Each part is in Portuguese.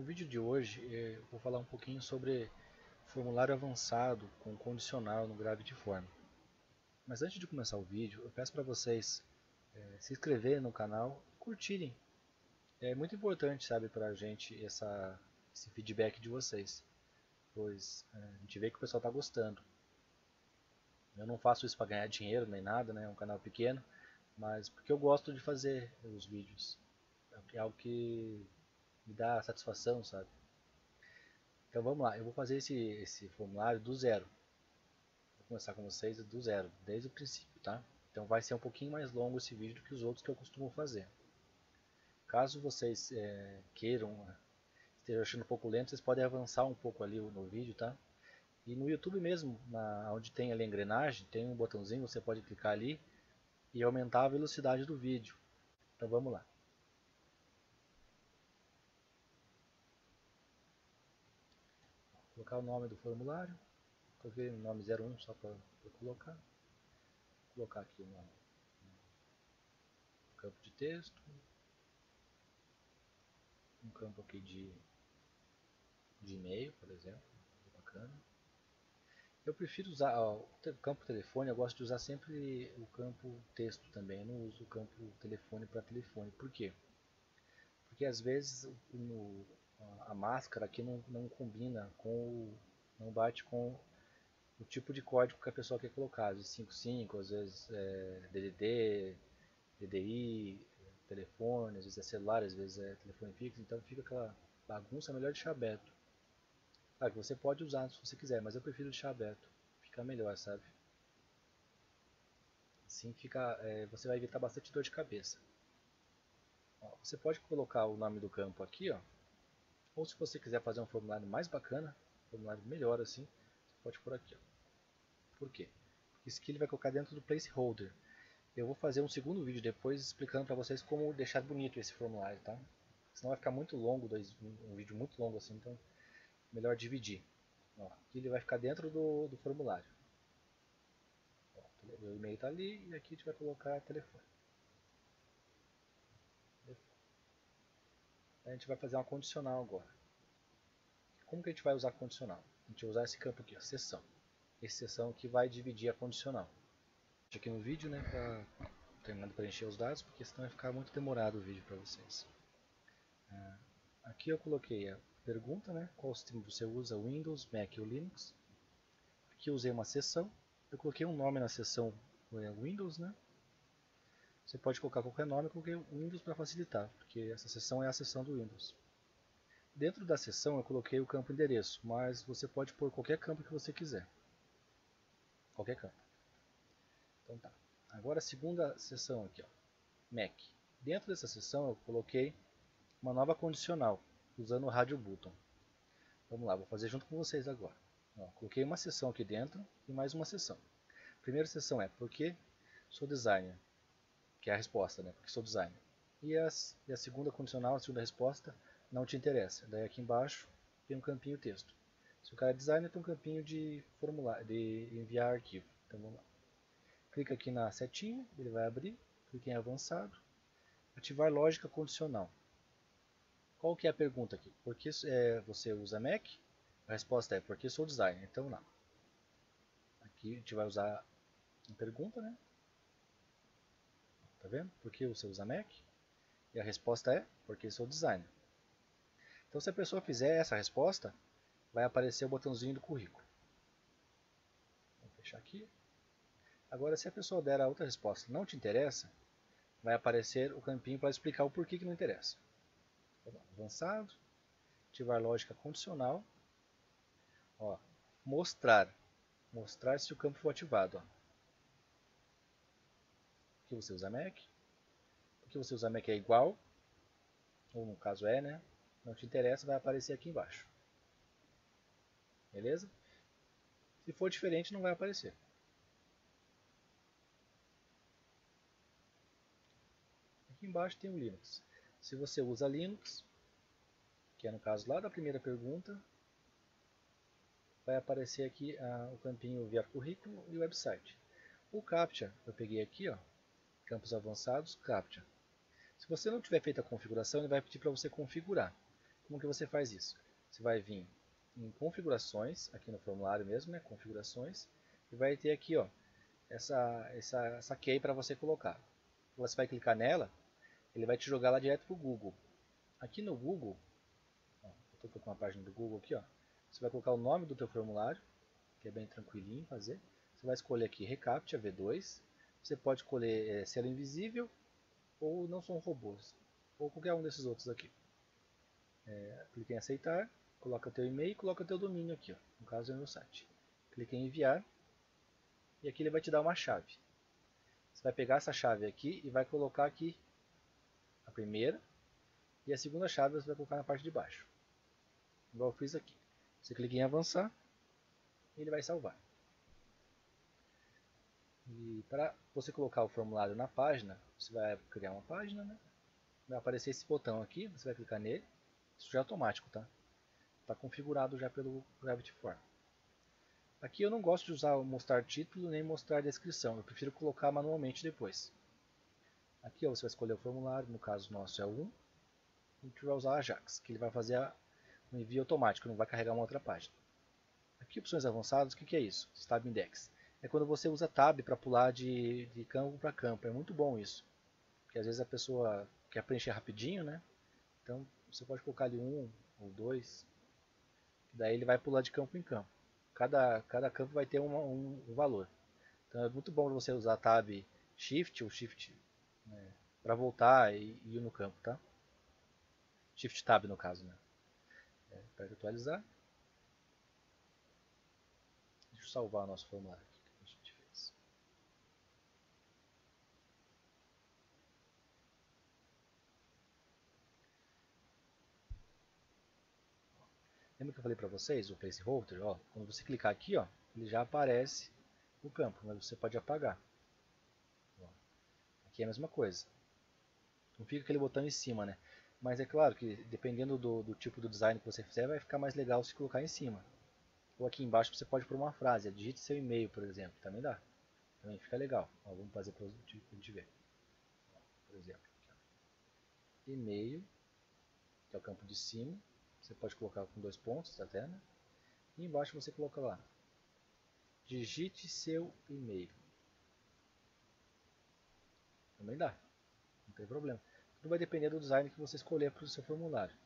No vídeo de hoje eu vou falar um pouquinho sobre formulário avançado com condicional no Gravity Forms. Mas antes de começar o vídeo, eu peço para vocês se inscreverem no canal e curtirem. É muito importante, sabe, para a gente esse feedback de vocês, pois a gente vê que o pessoal está gostando. Eu não faço isso para ganhar dinheiro nem nada, né? É um canal pequeno, mas porque eu gosto de fazer os vídeos. É algo que me dá satisfação, sabe? Então vamos lá, eu vou fazer esse formulário do zero. Vou começar com vocês do zero, desde o princípio, tá? Então vai ser um pouquinho mais longo esse vídeo do que os outros que eu costumo fazer. Caso vocês queiram, estejam achando um pouco lento, vocês podem avançar um pouco ali no vídeo, tá? E no YouTube mesmo, onde tem ali a engrenagem, tem um botãozinho, você pode clicar ali e aumentar a velocidade do vídeo. Então vamos lá. Vou colocar o nome do formulário. Coloquei o nome 01 só para colocar. Vou colocar aqui o nome no campo de texto. Um campo aqui de e-mail, por exemplo. Bacana. Eu prefiro usar o campo telefone, eu gosto de usar sempre o campo texto também, eu não uso o campo telefone para telefone. Por quê? Porque às vezes a máscara aqui não combina, não bate com o tipo de código que a pessoa quer colocar, às vezes 55, às vezes DDD, DDI, telefone, às vezes é celular, às vezes é telefone fixo, então fica aquela bagunça, é melhor deixar aberto. Claro que você pode usar se você quiser, mas eu prefiro deixar aberto, fica melhor, sabe? Assim fica, você vai evitar bastante dor de cabeça. Ó, você pode colocar o nome do campo aqui, ó, ou se você quiser fazer um formulário mais bacana, um formulário melhor assim, você pode pôr aqui. Ó. Por quê? Porque isso aqui ele vai colocar dentro do placeholder. Eu vou fazer um segundo vídeo depois explicando para vocês como deixar bonito esse formulário, tá? Senão vai ficar muito longo, um vídeo muito longo assim, então... melhor dividir. Ó, aqui ele vai ficar dentro do formulário. Ó, o e-mail está ali e aqui a gente vai colocar telefone. A gente vai fazer uma condicional agora. Como que a gente vai usar a condicional? A gente vai usar esse campo aqui, a seção. Essa seção aqui vai dividir a condicional. Deixa aqui no vídeo, né, para terminar de preencher os dados, porque senão vai ficar muito demorado o vídeo para vocês. Aqui eu coloquei a pergunta, né? Qual sistema você usa, Windows, Mac ou Linux. Aqui eu usei uma seção, eu coloquei um nome na seção Windows, né? Você pode colocar qualquer nome, eu coloquei Windows para facilitar, porque essa seção é a seção do Windows. Dentro da seção eu coloquei o campo endereço, mas você pode pôr qualquer campo que você quiser. Qualquer campo. Então tá. Agora a segunda seção aqui, ó, Mac. Dentro dessa seção eu coloquei uma nova condicional, usando o Radio Button. Vamos lá, vou fazer junto com vocês agora. Ó, coloquei uma seção aqui dentro e mais uma seção. A primeira seção é por que sou designer, que é a resposta, né? Porque sou designer. E a segunda condicional, a segunda resposta, não te interessa. Daí aqui embaixo tem um campinho texto. Se o cara é designer, tem um campinho de formulário, de enviar arquivo. Então vamos lá. Clica aqui na setinha, ele vai abrir. Clica em avançado. Ativar lógica condicional. Qual que é a pergunta aqui? Por que você usa Mac? A resposta é, porque sou designer. Então, não. Aqui a gente vai usar a pergunta, né? Tá vendo? Por que você usa Mac? E a resposta é, porque sou designer. Então, se a pessoa fizer essa resposta, vai aparecer o botãozinho do currículo. Vou fechar aqui. Agora, se a pessoa der a outra resposta, não te interessa, vai aparecer o campinho para explicar o porquê que não interessa. Avançado, ativar lógica condicional, ó, mostrar se o campo for ativado, ó. Porque você usa Mac, porque você usa Mac é igual, ou no caso é, né, não te interessa, vai aparecer aqui embaixo, beleza? Se for diferente não vai aparecer. Aqui embaixo tem o Linux. Se você usa Linux, que é no caso lá da primeira pergunta, vai aparecer aqui o campinho enviar currículo e o website. O CAPTCHA, eu peguei aqui, ó, campos avançados, CAPTCHA. Se você não tiver feito a configuração, ele vai pedir para você configurar. Como que você faz isso? Você vai vir em configurações, aqui no formulário mesmo, né? Configurações, e vai ter aqui, ó, essa key para você colocar. Você vai clicar nela, ele vai te jogar lá direto pro Google. Aqui no Google, ó, eu estou com a página do Google aqui, ó. Você vai colocar o nome do teu formulário, que é bem tranquilinho fazer. Você vai escolher aqui Recaptcha V2. Você pode escolher Ser Invisível ou Não São Robôs, ou qualquer um desses outros aqui. Clique em aceitar, coloca teu e-mail, coloca teu domínio aqui, ó, no caso é o meu site. Clique em enviar e aqui ele vai te dar uma chave. Você vai pegar essa chave aqui e vai colocar aqui a primeira, e a segunda chave você vai colocar na parte de baixo, igual eu fiz aqui. Você clica em avançar e ele vai salvar. E para você colocar o formulário na página, você vai criar uma página, né? Vai aparecer esse botão aqui, você vai clicar nele. Isso já é automático, tá? Está configurado já pelo Gravity Form. Aqui eu não gosto de usar mostrar título nem mostrar descrição, eu prefiro colocar manualmente depois. Aqui ó, você vai escolher o formulário, no caso nosso é o 1. A gente vai usar Ajax, que ele vai fazer um envio automático, não vai carregar uma outra página. Aqui opções avançadas, o que é isso? Tab Index. É quando você usa tab para pular de campo para campo, é muito bom isso. Porque às vezes a pessoa quer preencher rapidinho, né? Então você pode colocar ali 1 ou 2, daí ele vai pular de campo em campo. Cada campo vai ter um valor. Então é muito bom você usar tab Shift ou Shift, né, para voltar e ir no campo, tá? Shift Tab no caso, né? Para atualizar. Deixa eu salvar o nosso formulário aqui. Lembra que eu falei para vocês, o placeholder, ó, quando você clicar aqui, ó, ele já aparece o campo, mas você pode apagar. Ó, aqui é a mesma coisa. Não fica aquele botão em cima, né? Mas é claro que dependendo do tipo do design que você fizer, vai ficar mais legal se colocar em cima. Ou aqui embaixo você pode pôr uma frase, digite seu e-mail, por exemplo, também dá. Também fica legal. Ó, vamos fazer para a gente ver. Ó, por exemplo, e-mail, que é o campo de cima. Você pode colocar com 2 pontos até, né? E embaixo você coloca lá, digite seu e-mail. Também dá, não tem problema. Tudo vai depender do design que você escolher para o seu formulário.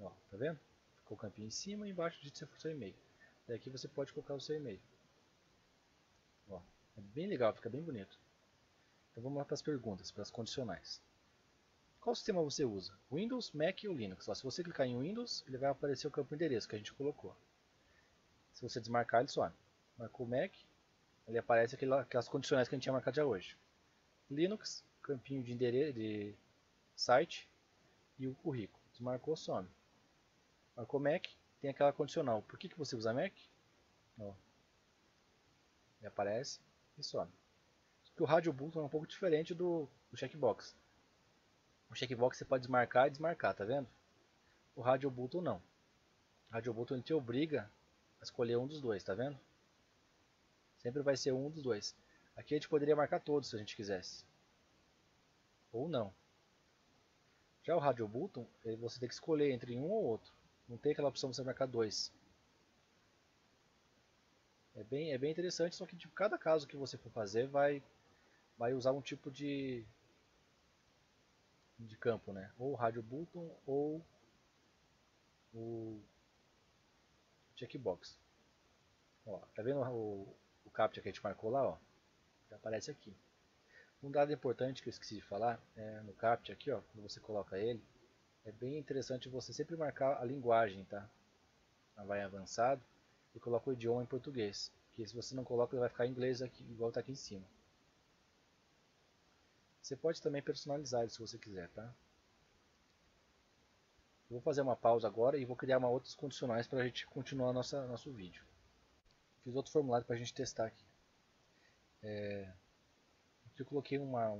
Ó, tá vendo? Ficou o campinho em cima e embaixo digite seu e-mail. Daqui você pode colocar o seu e-mail. Ó, é bem legal, fica bem bonito. Então vamos lá para as perguntas, para as condicionais. Qual sistema você usa? Windows, Mac ou Linux? Ó, se você clicar em Windows, ele vai aparecer o campo endereço que a gente colocou. Se você desmarcar, ele some. Marcou Mac, ele aparece aquelas condicionais que a gente tinha marcado já hoje. Linux, campinho de endereço de site e o currículo. Desmarcou, some. Marcou Mac, tem aquela condicional. Por que você usa Mac? Ó, ele aparece e some. Porque o rádio button é um pouco diferente do checkbox. O checkbox você pode desmarcar e desmarcar, tá vendo? O Radio Button não. O Radio Button te obriga a escolher um dos dois, tá vendo? Sempre vai ser um dos dois. Aqui a gente poderia marcar todos se a gente quisesse. Ou não. Já o Radio Button, você tem que escolher entre um ou outro. Não tem aquela opção de você marcar dois. É bem interessante, só que tipo, cada caso que você for fazer vai usar um tipo de campo, né? Ou o Radio Button ou o checkbox. Ó, tá vendo o captcha que a gente marcou lá? Ó, já aparece aqui. Um dado importante que eu esqueci de falar é no captcha aqui, ó, quando você coloca ele, é bem interessante você sempre marcar a linguagem, tá? Vai avançado e coloca o idioma em português, porque se você não coloca ele vai ficar em inglês aqui, igual tá aqui em cima. Você pode também personalizar ele se você quiser, tá? Eu vou fazer uma pausa agora e vou criar uma outras condicionais para a gente continuar nosso vídeo. Fiz outro formulário para a gente testar aqui. Aqui eu coloquei uma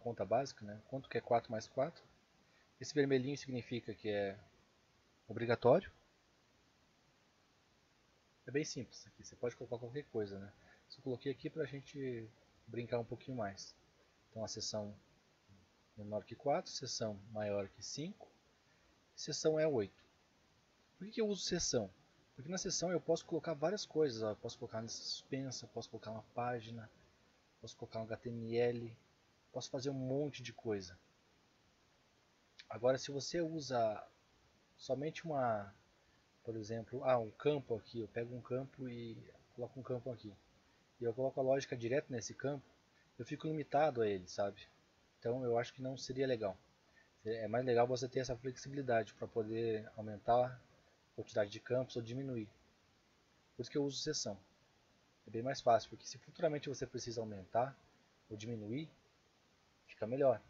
conta básica, né? Quanto que é 4 mais 4? Esse vermelhinho significa que é obrigatório. É bem simples aqui, você pode colocar qualquer coisa, né? Só coloquei aqui para a gente brincar um pouquinho mais. Então a seção menor que 4, seção maior que 5, seção é 8. Por que eu uso seção? Porque na seção eu posso colocar várias coisas, ó. Eu posso colocar uma suspensa, posso colocar uma página, posso colocar um HTML, posso fazer um monte de coisa. Agora, se você usa somente uma, por exemplo, um campo aqui, eu pego um campo e coloco um campo aqui, e eu coloco a lógica direto nesse campo, eu fico limitado a ele, sabe? Então eu acho que não seria legal. É mais legal você ter essa flexibilidade para poder aumentar a quantidade de campos ou diminuir. Por isso que eu uso seção. É bem mais fácil, porque se futuramente você precisa aumentar ou diminuir, fica melhor.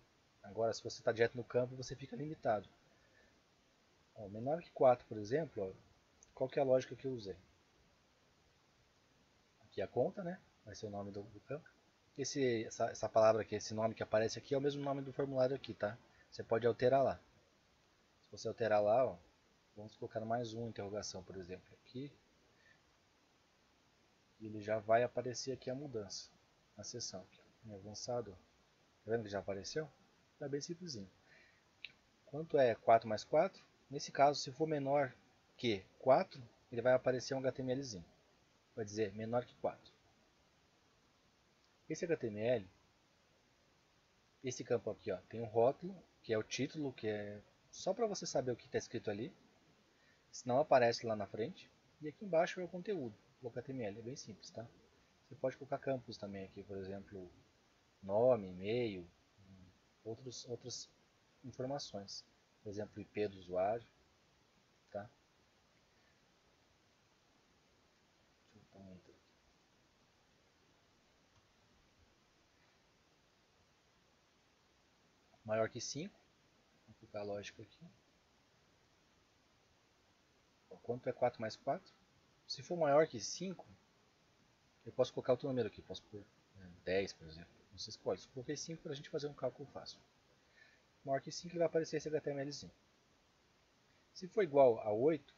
Agora, se você está direto no campo, você fica limitado. Ó, menor que 4, por exemplo, ó, qual que é a lógica que eu usei? Aqui a conta, né? Vai ser o nome do campo. Essa palavra aqui, esse nome que aparece aqui, é o mesmo nome do formulário aqui, tá? Você pode alterar lá. Se você alterar lá, ó, vamos colocar mais uma interrogação, por exemplo, aqui. E ele já vai aparecer aqui a mudança, na seção aqui, em avançado. Tá vendo que já apareceu? Tá bem simplesinho. Quanto é 4 mais 4? Nesse caso, se for menor que 4, ele vai aparecer um HTMLzinho. Vai dizer menor que 4. Esse HTML, esse campo aqui, ó, tem um rótulo, que é o título, que é só para você saber o que está escrito ali, senão aparece lá na frente. E aqui embaixo é o conteúdo, o HTML, é bem simples, tá? Você pode colocar campos também aqui, por exemplo, nome, e-mail, outras informações, por exemplo, IP do usuário, tá? Maior que 5, vou colocar a lógica aqui. Quanto é 4 mais 4? Se for maior que 5, eu posso colocar outro número aqui, posso pôr 10, por exemplo, você escolhe. Se coloquei 5 para a gente fazer um cálculo fácil. Maior que 5 vai aparecer esse HTMLzinho. Se for igual a 8,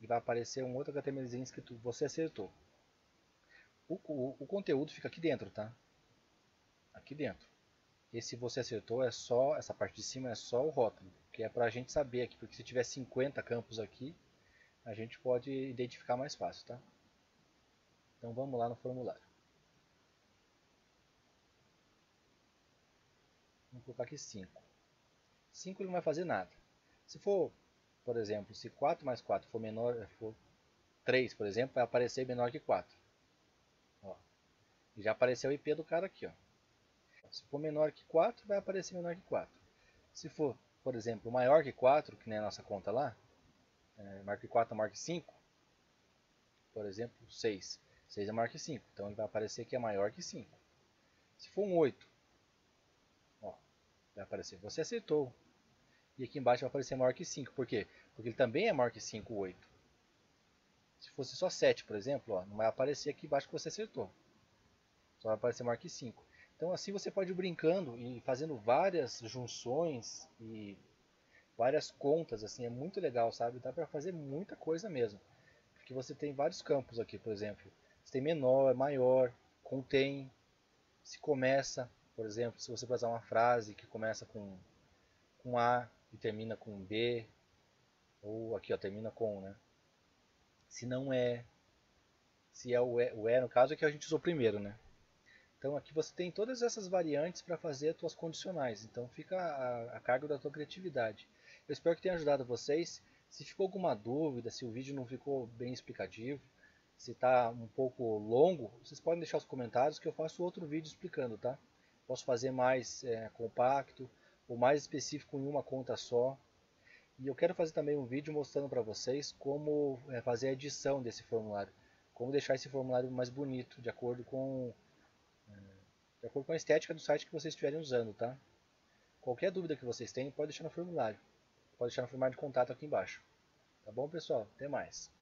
ele vai aparecer um outro HTMLzinho escrito você acertou. O conteúdo fica aqui dentro, tá? Aqui dentro. Esse você acertou é só, essa parte de cima é só o rótulo, que é para a gente saber aqui, porque se tiver 50 campos aqui, a gente pode identificar mais fácil, tá? Então vamos lá no formulário. Vamos colocar aqui 5. 5 ele não vai fazer nada. Se for, por exemplo, se 4 mais 4 for menor, for 3, por exemplo, vai aparecer menor que 4. Ó. E já apareceu o IP do cara aqui, ó. Se for menor que 4, vai aparecer menor que 4. Se for, por exemplo, maior que 4, que nem a nossa conta lá, maior que 4 é maior que 5, por exemplo, 6. 6 é maior que 5, então ele vai aparecer que é maior que 5. Se for um 8, ó, vai aparecer, você acertou. E aqui embaixo vai aparecer maior que 5, por quê? Porque ele também é maior que 5, 8. Se fosse só 7, por exemplo, ó, não vai aparecer aqui embaixo que você acertou. Só vai aparecer maior que 5. Então assim você pode ir brincando e fazendo várias junções e várias contas, assim, é muito legal, sabe? Dá para fazer muita coisa mesmo. Porque você tem vários campos aqui, por exemplo. Você tem menor, maior, contém, se começa, por exemplo, se você usar uma frase que começa com A e termina com B, ou aqui ó, termina com, né? Se não é, se é o E no caso é que a gente usou primeiro, né? Então aqui você tem todas essas variantes para fazer as suas condicionais, então fica a cargo da sua criatividade. Eu espero que tenha ajudado vocês. Se ficou alguma dúvida, se o vídeo não ficou bem explicativo, se está um pouco longo, vocês podem deixar os comentários que eu faço outro vídeo explicando, tá? Posso fazer mais compacto ou mais específico em uma conta só. E eu quero fazer também um vídeo mostrando para vocês como fazer a edição desse formulário, como deixar esse formulário mais bonito, de acordo com a estética do site que vocês estiverem usando, tá? Qualquer dúvida que vocês tenham, pode deixar no formulário. Pode deixar no formulário de contato aqui embaixo. Tá bom, pessoal? Até mais.